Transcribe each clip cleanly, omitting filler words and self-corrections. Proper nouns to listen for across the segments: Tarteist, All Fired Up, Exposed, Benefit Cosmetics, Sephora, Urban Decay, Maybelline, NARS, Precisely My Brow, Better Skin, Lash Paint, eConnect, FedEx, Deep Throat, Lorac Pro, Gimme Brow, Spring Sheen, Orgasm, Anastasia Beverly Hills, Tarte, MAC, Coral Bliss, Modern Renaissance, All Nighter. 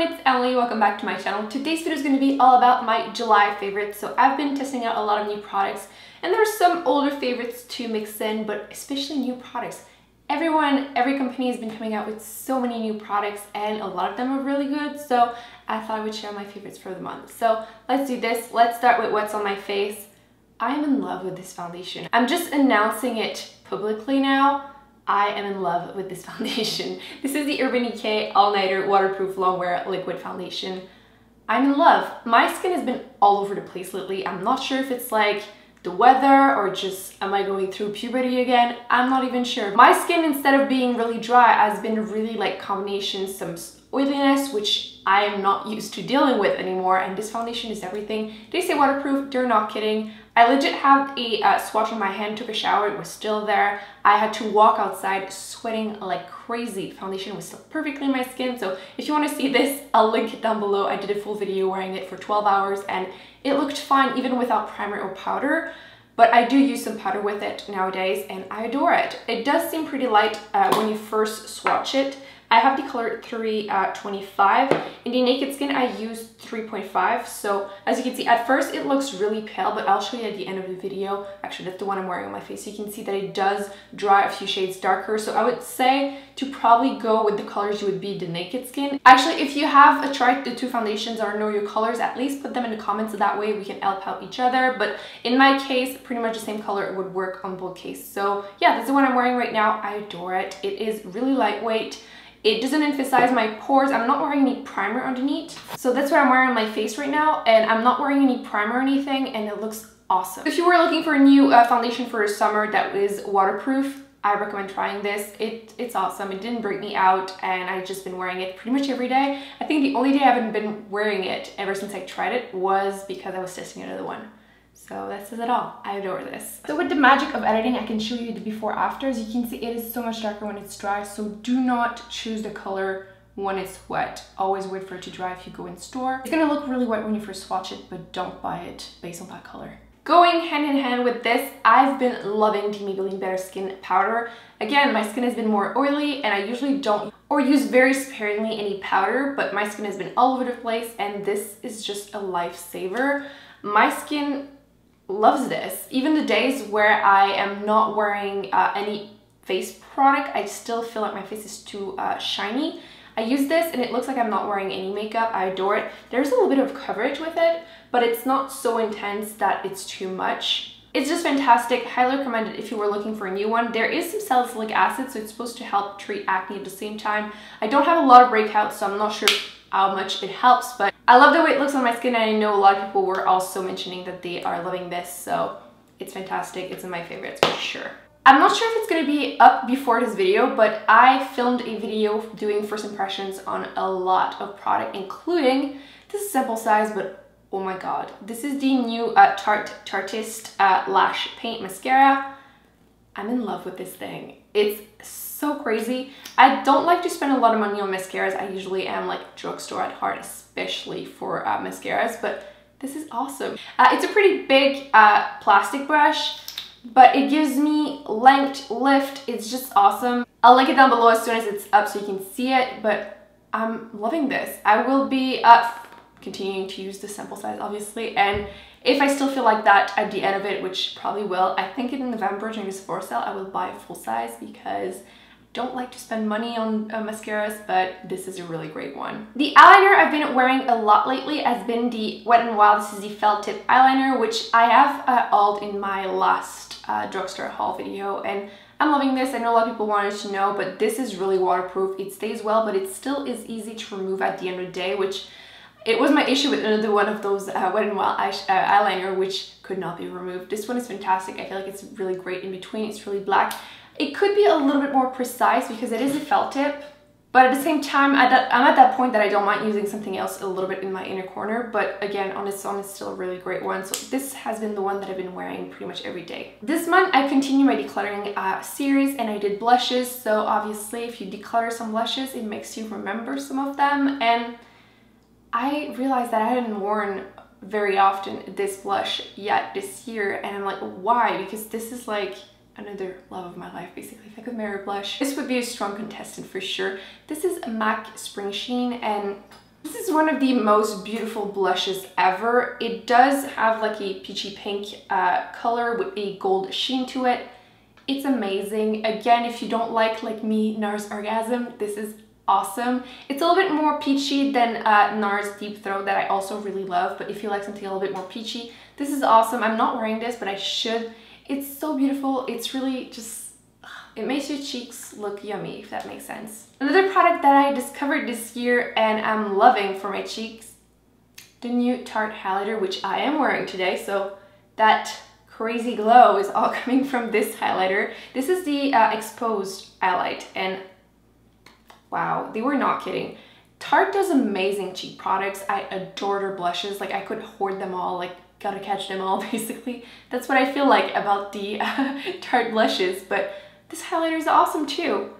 everyone, it's Emily. Welcome back to my channel. Today's video is going to be all about my July favorites. So I've been testing out a lot of new products, and there are some older favorites to mix in, but especially new products. Every company has been coming out with so many new products, and a lot of them are really good, so I thought I would share my favorites for the month. So let's do this. Let's start with what's on my face. I'm in love with this foundation. I'm just announcing it publicly now. I am in love with this foundation. This is the Urban Decay All Nighter Waterproof Longwear Liquid Foundation. I'm in love. My skin has been all over the place lately. I'm not sure if it's like the weather or just am I going through puberty again? I'm not even sure. My skin, instead of being really dry, has been really like combination, some oiliness, which I am not used to dealing with anymore, and this foundation is everything. They say waterproof, they're not kidding. I legit have a swatch in my hand, took a shower, it was still there. I had to walk outside sweating like crazy. Foundation was still perfectly in my skin, so if you want to see this, I'll link it down below. I did a full video wearing it for 12 hours and it looked fine even without primer or powder, but I do use some powder with it nowadays and I adore it. It does seem pretty light when you first swatch it. I have the color 325. In the Naked Skin, I use 3.5. So as you can see, at first it looks really pale, but I'll show you at the end of the video. Actually, that's the one I'm wearing on my face. You can see that it does dry a few shades darker. So I would say to probably go with the colors you would be the Naked Skin. Actually, if you have tried the two foundations or know your colors, at least put them in the comments. So that way we can help out each other. But in my case, pretty much the same color would work on both cases. So yeah, that's the one I'm wearing right now. I adore it. It is really lightweight. It doesn't emphasize my pores. I'm not wearing any primer underneath. So that's what I'm wearing on my face right now. And I'm not wearing any primer or anything. And it looks awesome. If you were looking for a new foundation for summer that is waterproof, I recommend trying this. It's awesome. It didn't break me out. And I've just been wearing it pretty much every day. I think the only day I haven't been wearing it ever since I tried it was because I was testing another one. So that says it all. I adore this. So with the magic of editing, I can show you the before afters. You can see it is so much darker when it's dry, so do not choose the color when it's wet. Always wait for it to dry if you go in store. It's gonna look really wet when you first swatch it, but don't buy it based on that color. Going hand in hand with this, I've been loving the Maybelline Better Skin powder. Again, my skin has been more oily and I usually don't or use very sparingly any powder, but my skin has been all over the place and this is just a lifesaver. My skin loves this. Even the days where I am not wearing any face product, I still feel like my face is too shiny. I use this and it looks like I'm not wearing any makeup. I adore it. There's a little bit of coverage with it, but it's not so intense that it's too much. It's just fantastic. Highly recommend it if you were looking for a new one. There is some salicylic acid, so it's supposed to help treat acne at the same time. I don't have a lot of breakouts, so I'm not sure how much it helps, but I love the way it looks on my skin and I know a lot of people were also mentioning that they are loving this, so it's fantastic. It's in my favorites for sure. I'm not sure if it's going to be up before this video, but I filmed a video doing first impressions on a lot of product, including this is sample size, but oh my god. This is the new Tarteist Lash Paint Mascara. I'm in love with this thing. It's so crazy. I don't like to spend a lot of money on mascaras. I usually am like drugstore at heart, especially for mascaras, but this is awesome. It's a pretty big plastic brush, but it gives me length, lift. It's just awesome. I'll link it down below as soon as it's up so you can see it, but I'm loving this. I will be continuing to use the sample size, obviously, and if I still feel like that at the end of it, which probably will, I think in November during the Sephora sale, I will buy a full size because don't like to spend money on mascaras, but this is a really great one. The eyeliner I've been wearing a lot lately has been the Wet n Wild. This is the felt tip eyeliner, which I have hauled in my last drugstore haul video, and I'm loving this. I know a lot of people wanted to know, but this is really waterproof. It stays well, but it still is easy to remove at the end of the day, which it was my issue with another one of those Wet n Wild eyeliner, which could not be removed. This one is fantastic. I feel like it's really great in between. It's really black. It could be a little bit more precise because it is a felt tip, but at the same time, I'm at that point that I don't mind using something else a little bit in my inner corner, but again, on its own, it's still a really great one. So this has been the one that I've been wearing pretty much every day. This month, I continue my decluttering series and I did blushes. So obviously, if you declutter some blushes, it makes you remember some of them. And I realized that I hadn't worn very often this blush yet this year. And I'm like, why? Because this is like another love of my life, basically. If I could marry a blush, this would be a strong contestant for sure. This is MAC Spring Sheen, and this is one of the most beautiful blushes ever. It does have like a peachy pink color with a gold sheen to it. It's amazing. Again, if you don't like me, NARS Orgasm, this is awesome. It's a little bit more peachy than NARS Deep Throat that I also really love, but if you like something a little bit more peachy, this is awesome. I'm not wearing this, but I should. It's so beautiful. It's really just, it makes your cheeks look yummy, if that makes sense. Another product that I discovered this year and I'm loving for my cheeks, the new Tarte highlighter, which I am wearing today. So that crazy glow is all coming from this highlighter. This is the Exposed highlight, and wow, they were not kidding. Tarte does amazing cheek products. I adore their blushes. Like, I could hoard them all, like gotta catch them all basically. That's what I feel like about the Tarte blushes, but this highlighter is awesome too.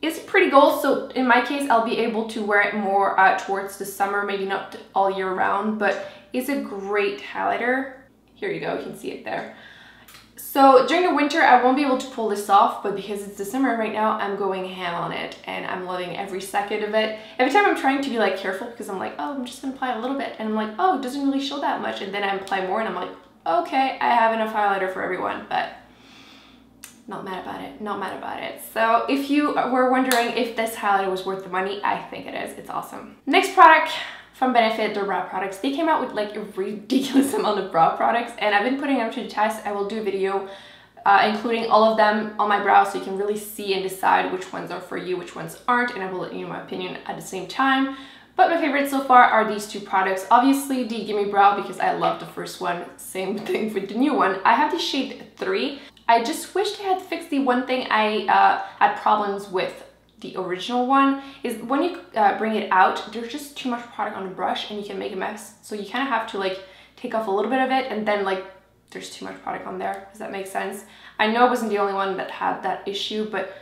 It's pretty gold, so in my case, I'll be able to wear it more towards the summer, maybe not all year round, but it's a great highlighter. Here you go, you can see it there. So during the winter, I won't be able to pull this off, but because it's December right now, I'm going ham on it and I'm loving every second of it. Every time I'm trying to be like careful because I'm like, oh, I'm just gonna apply a little bit. And I'm like, oh, it doesn't really show that much. And then I apply more and I'm like, okay, I have enough highlighter for everyone, but not mad about it, not mad about it. So if you were wondering if this highlighter was worth the money, I think it is, it's awesome. Next product from Benefit, their brow products. They came out with like a ridiculous amount of brow products and I've been putting them to the test. I will do a video including all of them on my brow so you can really see and decide which ones are for you, which ones aren't, and I will let you know my opinion at the same time. But my favorites so far are these two products. Obviously the Gimme Brow because I love the first one, same thing with the new one. I have the shade 3. I just wish they had fixed the one thing I had problems with the original one, is when you bring it out, there's just too much product on the brush and you can make a mess. So you kind of have to like take off a little bit of it and then like there's too much product on there. Does that make sense? I know I wasn't the only one that had that issue, but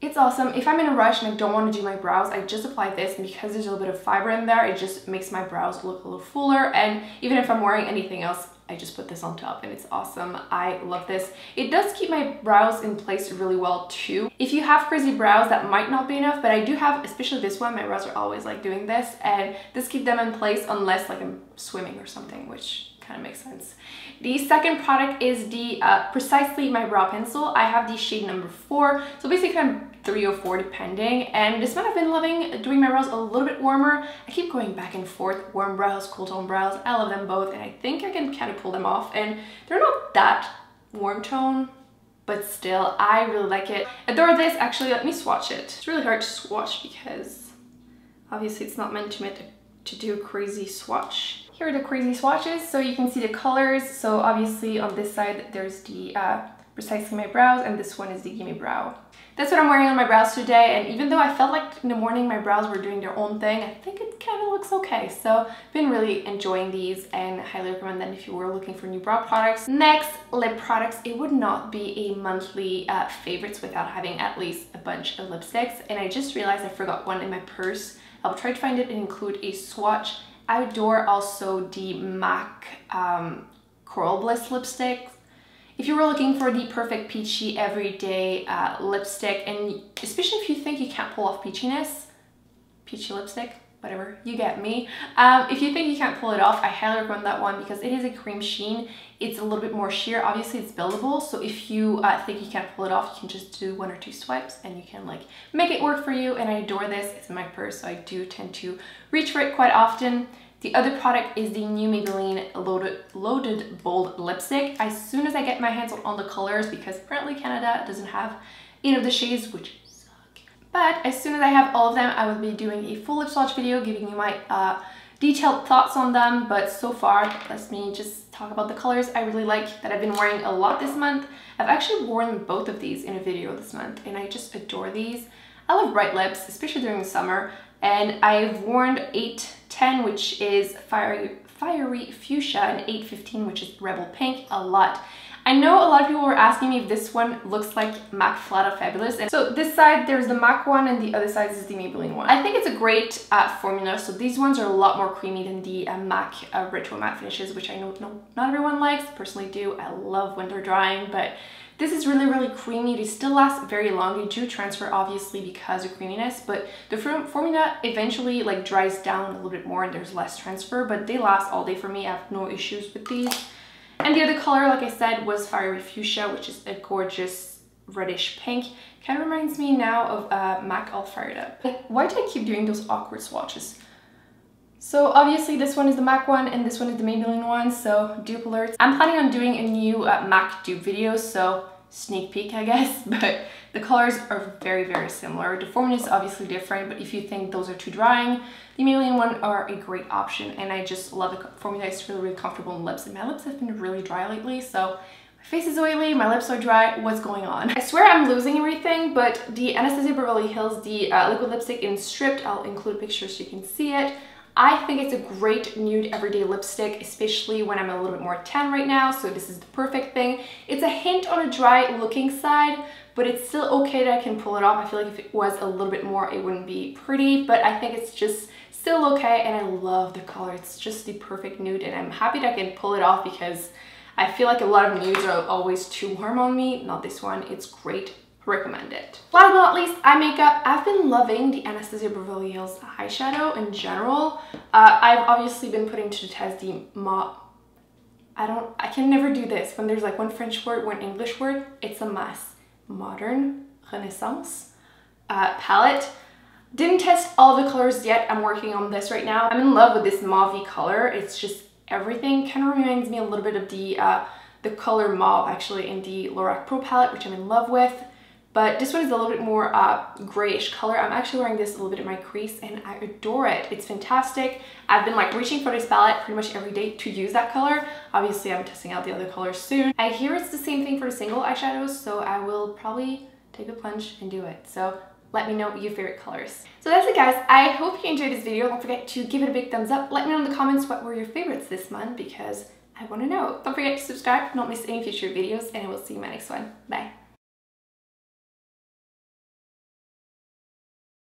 it's awesome. If I'm in a rush and I don't want to do my brows, I just apply this, and because there's a little bit of fiber in there, it just makes my brows look a little fuller. And even if I'm wearing anything else, I just put this on top and it's awesome. I love this. It does keep my brows in place really well too. If you have crazy brows, that might not be enough, but I do have, especially this one, my brows are always like doing this, and this keeps them in place unless like I'm swimming or something, which kind of makes sense. The second product is the Precisely My Brow Pencil. I have the shade number 4. So basically I'm 3 or 4 depending, and this one I've been loving, doing my brows a little bit warmer. I keep going back and forth, warm brows, cool tone brows, I love them both, and I think I can kind of pull them off, and they're not that warm tone, but still, I really like it. Adore this. Actually, let me swatch it. It's really hard to swatch because obviously it's not meant to do a crazy swatch. Here are the crazy swatches, so you can see the colors. So obviously on this side, there's the Precisely My Brows, and this one is the Gimme Brow. That's what I'm wearing on my brows today, and even though I felt like in the morning my brows were doing their own thing, I think it kind of looks okay. So I've been really enjoying these and highly recommend them if you were looking for new brow products. Next, lip products. It would not be a monthly favorites without having at least a bunch of lipsticks, and I just realized I forgot one in my purse. I'll try to find it and include a swatch. I adore also the MAC Coral Bliss lipstick. If you were looking for the perfect peachy everyday lipstick, and especially if you think you can't pull off peachiness, peachy lipstick, whatever, you get me. If you think you can't pull it off, I highly recommend that one because it is a cream sheen. It's a little bit more sheer. Obviously, it's buildable, so if you think you can't pull it off, you can just do 1 or 2 swipes and you can like make it work for you, and I adore this. It's in my purse, so I do tend to reach for it quite often. The other product is the new Maybelline Loaded Bold lipstick. As soon as I get my hands on the colors, because apparently Canada doesn't have any of the shades, which suck. But as soon as I have all of them, I will be doing a full lip swatch video, giving you my detailed thoughts on them. But so far, let me just talk about the colors I really like that I've been wearing a lot this month. I've actually worn both of these in a video this month, and I just adore these. I love bright lips, especially during the summer. And I've worn 810, which is fiery fuchsia, and 815, which is rebel pink, a lot. I know a lot of people were asking me if this one looks like MAC Flat Out Fabulous. And so this side, there's the MAC one, and the other side is the Maybelline one. I think it's a great formula. So these ones are a lot more creamy than the MAC Ritual Matte finishes, which I know not everyone likes. Personally do. I love when they're drying, but This is really, really creamy. They still last very long. They do transfer, obviously, because of creaminess, but the formula eventually like dries down a little bit more and there's less transfer, but they last all day for me. I have no issues with these. And the other color, like I said, was Fiery Fuchsia, which is a gorgeous reddish pink. Kind of reminds me now of MAC All Fired Up. Why do I keep doing those awkward swatches? So obviously this one is the MAC one and this one is the Maybelline one, so dupe alerts. I'm planning on doing a new MAC dupe video, so sneak peek I guess, but the colors are very, very similar. The formula is obviously different, but if you think those are too drying, the Maybelline one are a great option, and I just love the formula. It's really, really comfortable on lips, and my lips have been really dry lately, so my face is oily, my lips are dry, what's going on? I swear I'm losing everything, but the Anastasia Beverly Hills, the liquid lipstick in Stripped, I'll include pictures so you can see it. I think it's a great nude everyday lipstick, especially when I'm a little bit more tan right now, so this is the perfect thing. It's a hint on a dry looking side, but it's still okay that I can pull it off. I feel like if it was a little bit more, it wouldn't be pretty, but I think it's just still okay, and I love the color. It's just the perfect nude, and I'm happy that I can pull it off because I feel like a lot of nudes are always too warm on me. Not this one. It's great. Recommend it. Last but not least, eye makeup. I've been loving the Anastasia Beverly Hills eyeshadow in general. I've obviously been putting to the test the I can never do this. When there's like one French word, one English word, it's a mess. Modern Renaissance palette. Didn't test all the colors yet. I'm working on this right now. I'm in love with this mauve-y color. It's just everything. Kind of reminds me a little bit of the color mauve actually in the Lorac Pro palette, which I'm in love with. But this one is a little bit more grayish color. I'm actually wearing this a little bit in my crease and I adore it. It's fantastic. I've been like reaching for this palette pretty much every day to use that color. Obviously, I'm testing out the other colors soon. I hear it's the same thing for the single eyeshadows, so I will probably take a plunge and do it. So let me know your favorite colors. So that's it, guys. I hope you enjoyed this video. Don't forget to give it a big thumbs up. Let me know in the comments what were your favorites this month because I want to know. Don't forget to subscribe. Don't miss any future videos and I will see you in my next one. Bye.